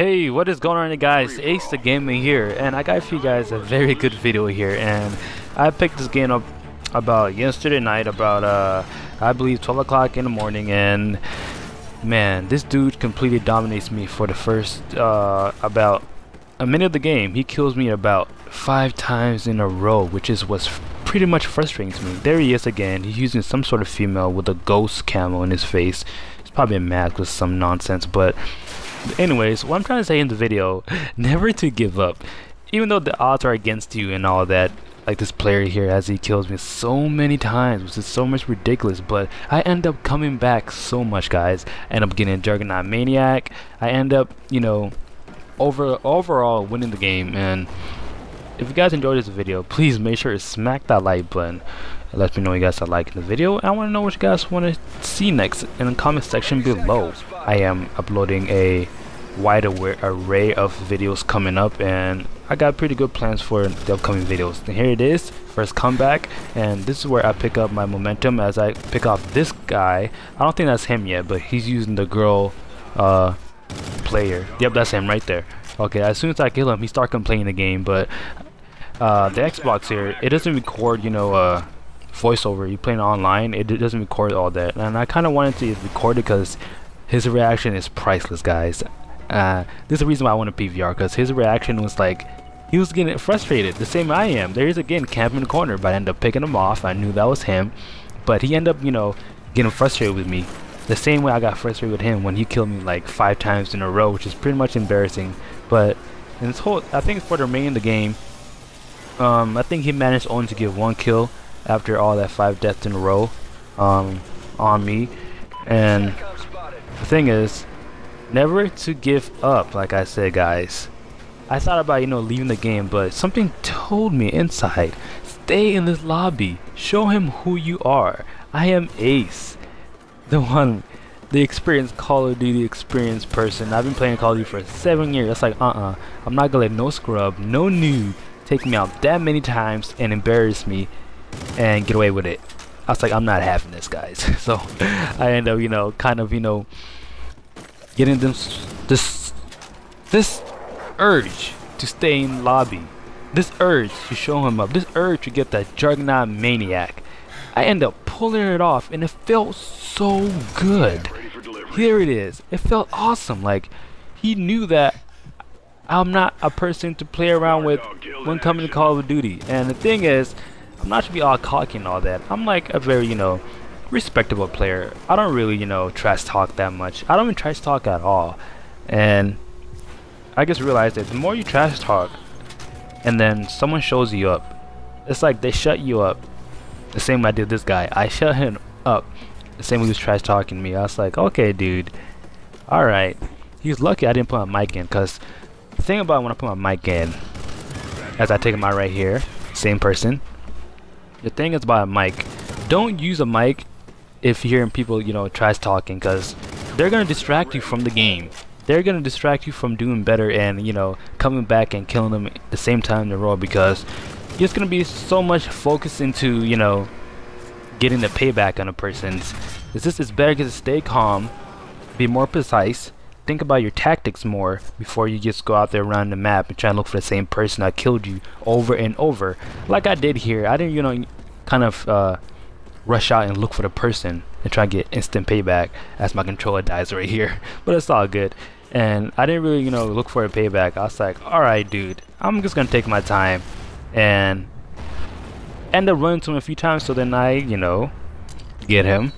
Hey, what is going on guys, AceTheGamer here, and I got for you guys a very good video here. And I picked this game up about yesterday night, about I believe 12 o'clock in the morning, and man, this dude completely dominates me for the first about a minute of the game. He kills me about 5 times in a row, which is what's pretty much frustrates me. There he is again, he's using some sort of female with a ghost camo in his face. It's probably a mask with some nonsense, but anyways, what I'm trying to say in the video, never to give up. Even though the odds are against you and all that, like this player here, as he kills me so many times, which is so much ridiculous, but I end up coming back so much, guys. I end up getting a Juggernaut Maniac. I end up, you know, overall winning the game. And if you guys enjoyed this video, please make sure to smack that like button. It lets me know you guys are liking the video. I want to know what you guys want to see next in the comment section below. I am uploading a wide array of videos coming up, and I got pretty good plans for the upcoming videos. And here it is, first comeback, and this is where I pick up my momentum as I pick off this guy. I don't think that's him yet, but he's using the girl player. Yep, that's him right there. Okay, as soon as I kill him, he starts complaining the game, but the Xbox here, it doesn't record, you know, voiceover. You're playing online, it doesn't record all that, and I kind of wanted to record it because his reaction is priceless, guys. This is the reason why I want to PVR, because his reaction was like, he was getting frustrated, the same I am. There is again, camping in the corner, but I ended up picking him off. I knew that was him, but he ended up, you know, getting frustrated with me. The same way I got frustrated with him when he killed me like 5 times in a row, which is pretty much embarrassing. But in this whole, I think for the remaining of the game, I think he managed only to get 1 kill after all that 5 deaths in a row on me. And the thing is, never to give up, like I said, guys. I thought about, you know, leaving the game, but something told me inside, stay in this lobby, show him who you are. I am Ace, the experienced Call of Duty experienced person. I've been playing Call of Duty for 7 years. That's like, I'm not gonna let no scrub, no noob take me out that many times and embarrass me and get away with it. I was like, I'm not having this, guys. So I end up, you know, kind of, you know, getting them this urge to stay in lobby, this urge to show him up, this urge to get that Juggernaut Maniac. I end up pulling it off, and it felt so good. Here it is, it felt awesome. Like, he knew that I'm not a person to play around with when coming to Call of Duty. And the thing is, I'm not to be all cocky and all that. I'm like a very, you know, respectable player. I don't really, you know, trash talk that much. I don't even trash talk at all. And I just realized that the more you trash talk and then someone shows you up, it's like they shut you up. The same way I did this guy, I shut him up. The same way he was trash talking me. I was like, okay, dude, alright. He was lucky I didn't put my mic in, because the thing about when I put my mic in, as I take him out right here, same person. The thing is about a mic, don't use a mic if you're hearing people, you know, trash talking, because they're going to distract you from the game. They're going to distract you from doing better and, you know, coming back and killing them at the same time in the row, because it's gonna be so much focus into, you know, getting the payback on a person. It's better to stay calm, be more precise, think about your tactics more before you just go out there around the map and try to look for the same person that killed you over and over. Like I did here, I didn't, you know, kind of rush out and look for the person and try to get instant payback as my controller dies right here. But it's all good. And I didn't really, you know, look for a payback. I was like, alright, dude, I'm just gonna take my time and end up running to him a few times. So then I, you know, get him,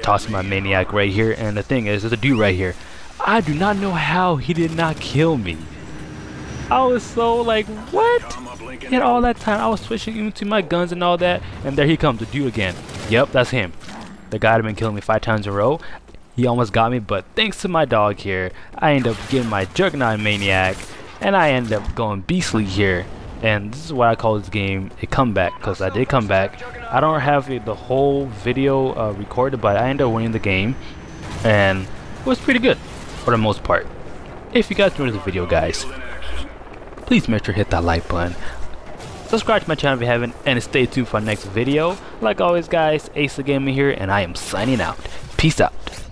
toss my maniac right here. And the thing is, there's a dude right here. I do not know how he did not kill me. I was so like, what? And all that time I was switching into my guns and all that, and there he comes, the dude again. Yep, that's him, the guy had been killing me 5 times in a row. He almost got me, but thanks to my dog here, I end up getting my Juggernaut Maniac, and I end up going beastly here. And this is why I call this game a comeback, because I did come back. I don't have the whole video recorded, but I ended up winning the game, and it was pretty good for the most part. If you guys enjoyed this video, guys, please make sure to hit that like button, subscribe to my channel if you haven't, and stay tuned for our next video. Like always, guys, AceTheGamer here, and I am signing out. Peace out.